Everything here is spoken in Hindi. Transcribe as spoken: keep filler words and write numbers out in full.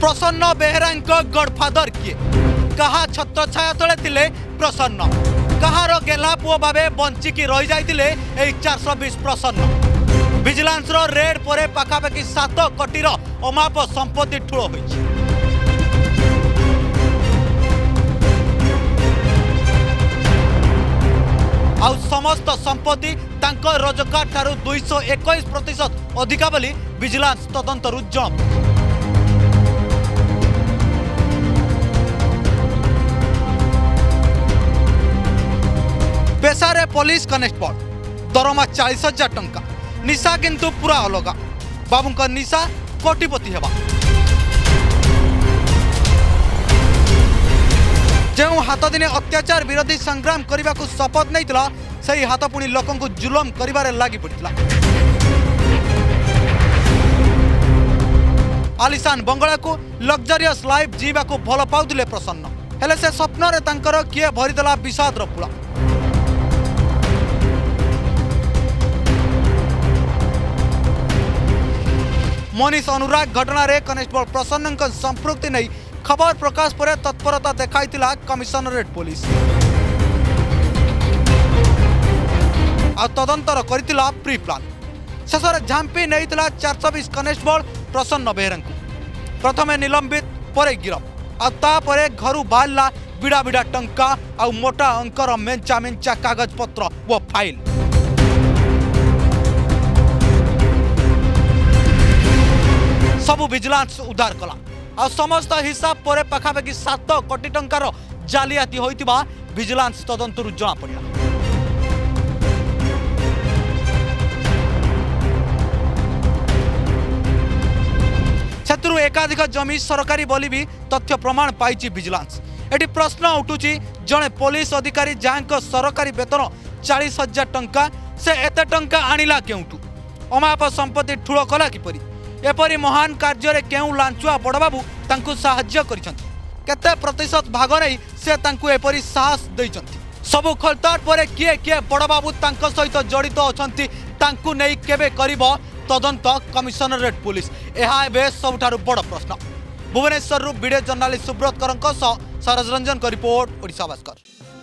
प्रसन्न बेहरा गडफादर किए कहा छत्र छाया तले थिले प्रसन्न कहार गेला पुओ भावे बंचिकी रही जाइतिले एई चार सौ बीस प्रसन्न विजिलेंस रो रेड परे पाखापाखि सात कोटी रो अमाप संपत्ति ठूल होइछि। आ समस्त संपत्ति तांको रोजगार ठारू दो सौ इक्कीस प्रतिशत अधिका बोली विजिलेंस तदंतरु जम। पेशारे पुलिस कनेस्टेबल दरमा चालीस हजार टंका निशा किंतु पूरा अलग बाबू का निशा कोटिपति हेबा जो हाथ दिने अत्याचार विरोधी संग्राम करने को शपथ नहीं सही हाथ पुणी लोक जुलम कर लगी पड़ा। आलिशान बंगला को लग्जरियस लाइफ जीवा को भल पाते प्रसन्न हेले से स्वप्न रे तांकर किए भरीदेला विषाद पूला। मनीष अनुराग घटना रे कनेस्टेबल प्रसन्न संपृक्ति नहीं खबर प्रकाश पर तत्परता देखाई कमिशनरेट पुलिस आ तदंतर करितिला प्री प्लान शेषर झांपी नहीं चार सौ बीस कनेस्टेबल प्रसन्न बेहरा प्रथम निलंबित पर गिरफ आपर घर बाहर बिड़ा बिड़ा टंका आ मोटा अंकर मेंचा मेंचा कागज पत्र वो फाइल सबू विजिलेंस उद्धार कला आ समस्त हिसाब पर पाखापाखि सात कोटी टंकार जालियाती होइतिबा विजिलेंस तदंतरु जना पड़िला। क्षेत्र एकाधिक जमी सरकारी बोली भी तथ्य प्रमाण पाई विजिलेंस। एटी प्रश्न उठुची जड़े पुलिस अधिकारी जहां सरकारी वेतन चालीस हजार टंका से एते टंका आनिला केउटू अमाप संपत्ति ठूल कला किपरि एपरी महान कार्य क्यों लांचुआ बड़बाबू तांकु साहाय्य करिसंती केते प्रतिशत भाग नहीं से तांकु एपरी साहस देइसंती सबु खलताड़ पर किए किए बड़बाबू तांको सहित जड़ित अछंती तांकु नहीं केबे करिबो तदंत कमिशनरेट पुलिस एहा एबे सबठारु बड़ प्रश्न। भुवनेश्वर रू भिडियो जर्नालिस्ट सुब्रत करंको सह सरोज रंजन को रिपोर्ट ओडिशा भास्कर।